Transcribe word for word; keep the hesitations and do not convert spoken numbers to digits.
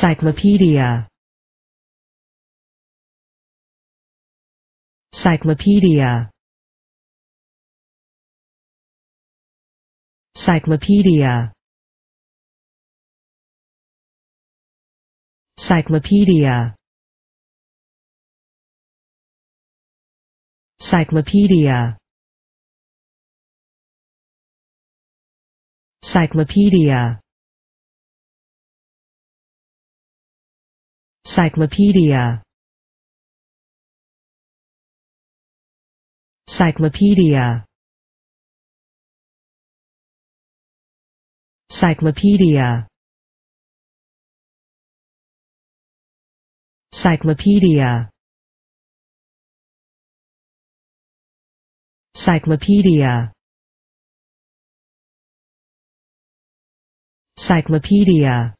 Cyclopedia. Cyclopedia. Cyclopedia. Cyclopedia. Cyclopedia. Cyclopedia. Cyclopedia. Cyclopedia. Cyclopedia. Cyclopedia. Cyclopedia. Cyclopedia.